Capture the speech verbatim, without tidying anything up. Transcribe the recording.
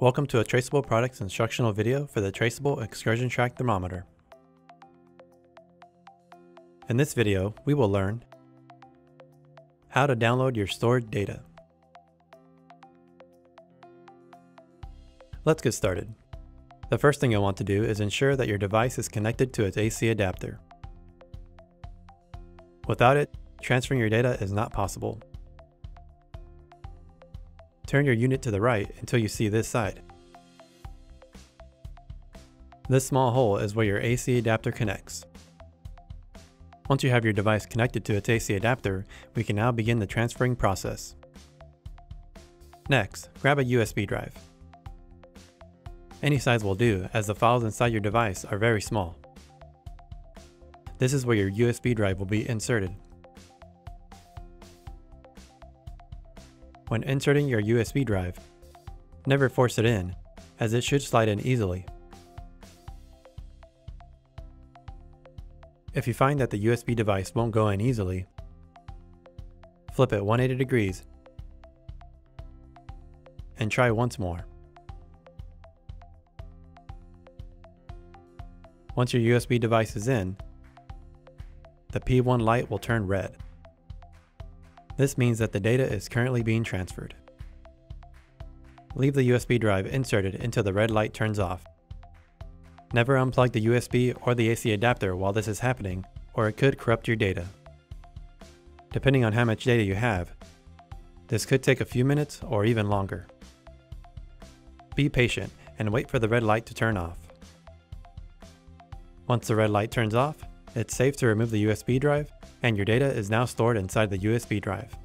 Welcome to a Traceable Products instructional video for the Traceable Excursion Track Thermometer. In this video, we will learn how to download your stored data. Let's get started. The first thing you'll want to do is ensure that your device is connected to its A C adapter. Without it, transferring your data is not possible. Turn your unit to the right until you see this side. This small hole is where your A C adapter connects. Once you have your device connected to its A C adapter, we can now begin the transferring process. Next, grab a U S B drive. Any size will do, as the files inside your device are very small. This is where your U S B drive will be inserted. When inserting your U S B drive, never force it in, as it should slide in easily. If you find that the U S B device won't go in easily, flip it one hundred eighty degrees and try once more. Once your U S B device is in, the P one light will turn red. This means that the data is currently being transferred. Leave the U S B drive inserted until the red light turns off. Never unplug the U S B or the A C adapter while this is happening, or it could corrupt your data. Depending on how much data you have, this could take a few minutes or even longer. Be patient and wait for the red light to turn off. Once the red light turns off, it's safe to remove the U S B drive, and your data is now stored inside the U S B drive.